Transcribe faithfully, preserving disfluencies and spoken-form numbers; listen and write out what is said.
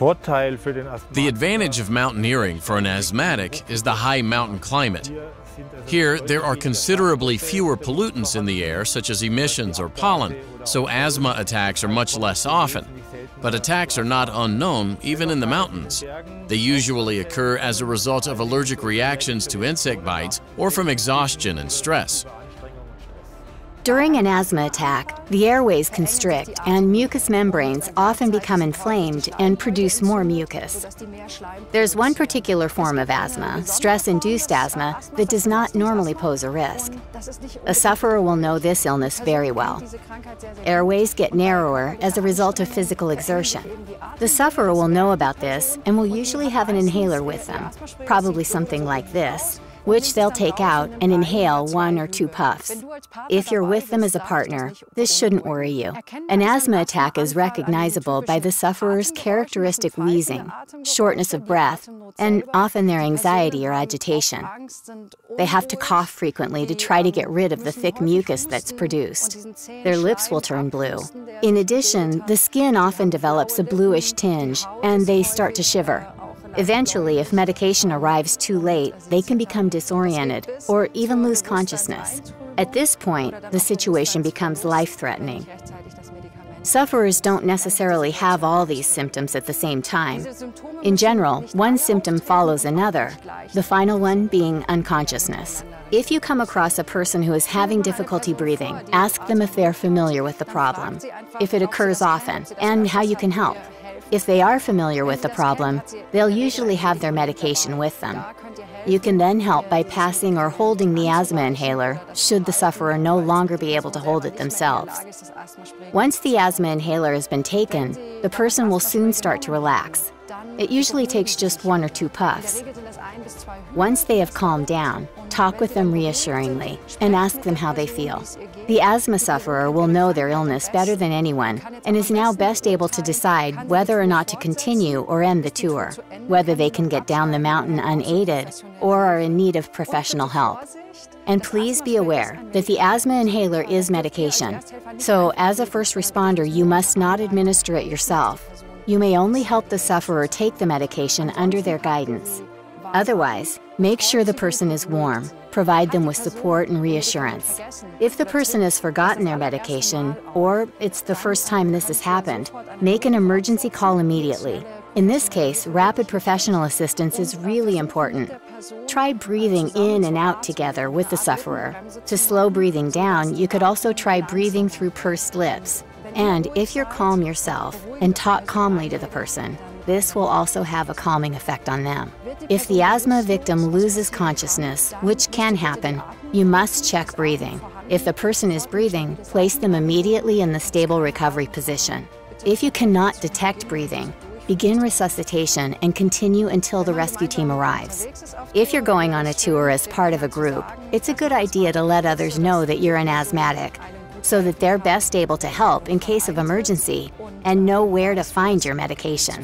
The advantage of mountaineering for an asthmatic is the high mountain climate. Here, there are considerably fewer pollutants in the air, such as emissions or pollen, so asthma attacks are much less often. But attacks are not unknown, even in the mountains. They usually occur as a result of allergic reactions to insect bites or from exhaustion and stress. During an asthma attack, the airways constrict and mucous membranes often become inflamed and produce more mucus. There's one particular form of asthma, stress-induced asthma, that does not normally pose a risk. A sufferer will know this illness very well. Airways get narrower as a result of physical exertion. The sufferer will know about this and will usually have an inhaler with them, probably something like this, which they'll take out and inhale one or two puffs. If you're with them as a partner, this shouldn't worry you. An asthma attack is recognizable by the sufferer's characteristic wheezing, shortness of breath, and often their anxiety or agitation. They have to cough frequently to try to get rid of the thick mucus that's produced. Their lips will turn blue. In addition, the skin often develops a bluish tinge, and they start to shiver. Eventually, if medication arrives too late, they can become disoriented or even lose consciousness. At this point, the situation becomes life-threatening. Sufferers don't necessarily have all these symptoms at the same time. In general, one symptom follows another, the final one being unconsciousness. If you come across a person who is having difficulty breathing, ask them if they're familiar with the problem, if it occurs often, and how you can help. If they are familiar with the problem, they'll usually have their medication with them. You can then help by passing or holding the asthma inhaler, should the sufferer no longer be able to hold it themselves. Once the asthma inhaler has been taken, the person will soon start to relax. It usually takes just one or two puffs. Once they have calmed down, talk with them reassuringly and ask them how they feel. The asthma sufferer will know their illness better than anyone and is now best able to decide whether or not to continue or end the tour, whether they can get down the mountain unaided or are in need of professional help. And please be aware that the asthma inhaler is medication, so as a first responder, you must not administer it yourself. You may only help the sufferer take the medication under their guidance. Otherwise, make sure the person is warm. Provide them with support and reassurance. If the person has forgotten their medication, or it's the first time this has happened, make an emergency call immediately. In this case, rapid professional assistance is really important. Try breathing in and out together with the sufferer. To slow breathing down, you could also try breathing through pursed lips. And if you're calm yourself and talk calmly to the person, this will also have a calming effect on them. If the asthma victim loses consciousness, which can happen, you must check breathing. If the person is breathing, place them immediately in the stable recovery position. If you cannot detect breathing, begin resuscitation and continue until the rescue team arrives. If you're going on a tour as part of a group, it's a good idea to let others know that you're an asthmatic, so that they're best able to help in case of emergency and know where to find your medication.